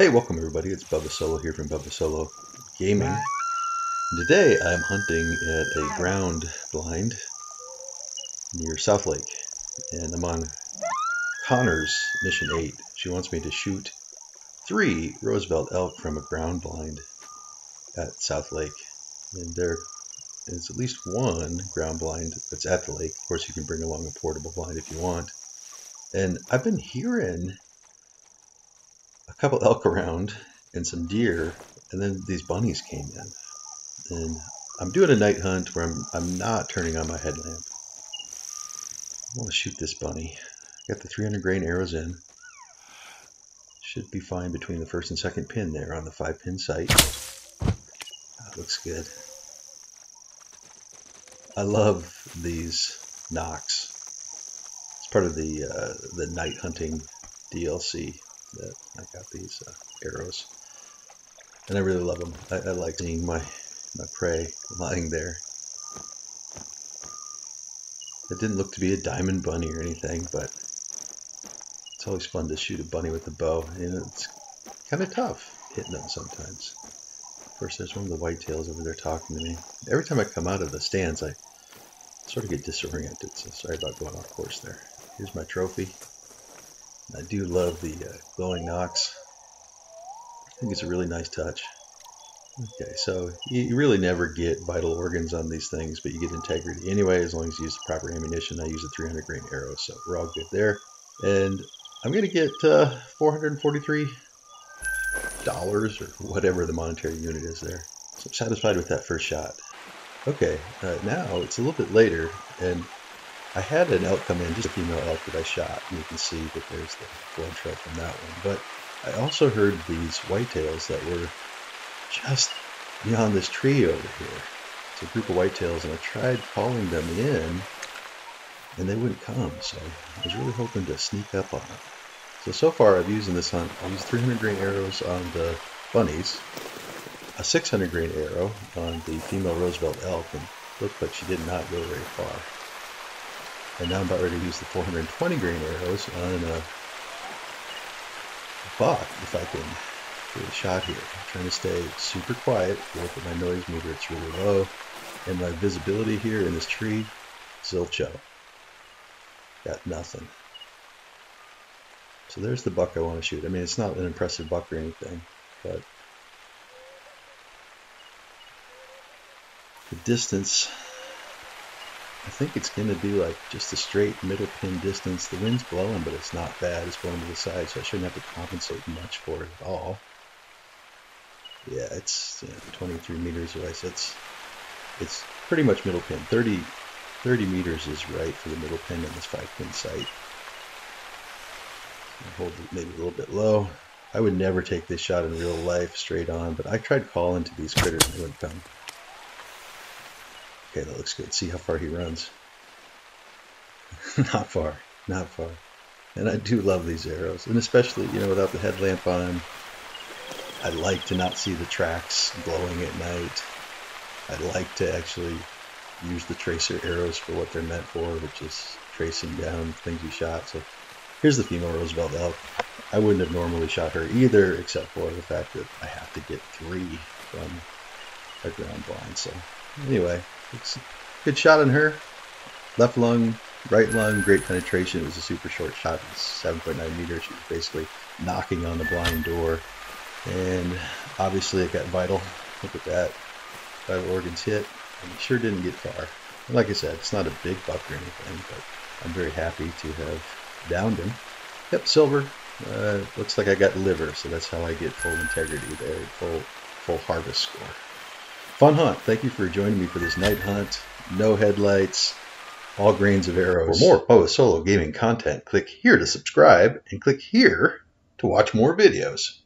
Hey, welcome everybody, it's Bubba Solo here from Bubba Solo Gaming. Today I'm hunting at a ground blind near South Lake, and I'm on Conners Mission 8. She wants me to shoot 3 Roosevelt elk from a ground blind at South Lake. And there is at least one ground blind that's at the lake. Of course, you can bring along a portable blind if you want. And I've been hearing a couple elk around and some deer, and then these bunnies came in. And I'm doing a night hunt where I'm not turning on my headlamp. I want to shoot this bunny. Got the 300 grain arrows in. Should be fine between the first and second pin there on the 5-pin sight. That looks good. I love these knocks. It's part of the night hunting DLC. That I got these arrows, and I really love them. I like seeing my prey lying there. It didn't look to be a diamond bunny or anything, but it's always fun to shoot a bunny with a bow. You know, it's kind of tough hitting them sometimes. Of course, there's one of the whitetails over there talking to me. Every time I come out of the stands, I sort of get disoriented. So sorry about going off course there. Here's my trophy. I do love the glowing knocks. I think it's a really nice touch. Okay, so you really never get vital organs on these things, but you get integrity anyway, as long as you use the proper ammunition. I use a 300 grain arrow, so we're all good there. And I'm going to get $443 or whatever the monetary unit is there. So I'm satisfied with that first shot. Okay, now it's a little bit later, and I had an elk come in, just a female elk that I shot, and you can see that there's the blood trail from that one. But I also heard these whitetails that were just beyond this tree over here. It's a group of whitetails, and I tried calling them in, and they wouldn't come, so I was really hoping to sneak up on them. So far I've used in this hunt, I used 300 grain arrows on the bunnies, a 600 grain arrow on the female Roosevelt elk, and looked like she did not go very far. And now I'm about ready to use the 420 grain arrows on a buck, if I can get a shot here. I'm trying to stay super quiet. Look at my noise meter, it's really low. And my visibility here in this tree, zilcho. Got nothing. So there's the buck I want to shoot. I mean, it's not an impressive buck or anything, but the distance, I think it's going to be like just a straight middle pin distance. The wind's blowing, but it's not bad. It's blowing to the side, so I shouldn't have to compensate much for it at all. Yeah, it's 23 meters away, so it's pretty much middle pin. 30 meters is right for the middle pin in this 5-pin sight. I'll hold it maybe a little bit low. I would never take this shot in real life straight on, but I tried calling to these critters and they wouldn't come. Okay, that looks good. See how far he runs. Not far, not far. And I do love these arrows, and especially, you know, without the headlamp on, I like to not see the tracks glowing at night. I like to actually use the tracer arrows for what they're meant for, which is tracing down things you shot. So here's the female Roosevelt elk. I wouldn't have normally shot her either, except for the fact that I have to get 3 from a ground blind. So anyway, good shot on her. Left lung, right lung, great penetration. It was a super short shot. It was 7.9 meters. She was basically knocking on the blind door. And obviously it got vital. Look at that. Vital organs hit. And it sure didn't get far. And like I said, it's not a big buck or anything, but I'm very happy to have downed him. Yep, silver. Looks like I got liver, so that's how I get full integrity there, full harvest score. Fun hunt. Thank you for joining me for this night hunt. No headlights, all grains of arrows. For more Bubba Solo Gaming content, click here to subscribe and click here to watch more videos.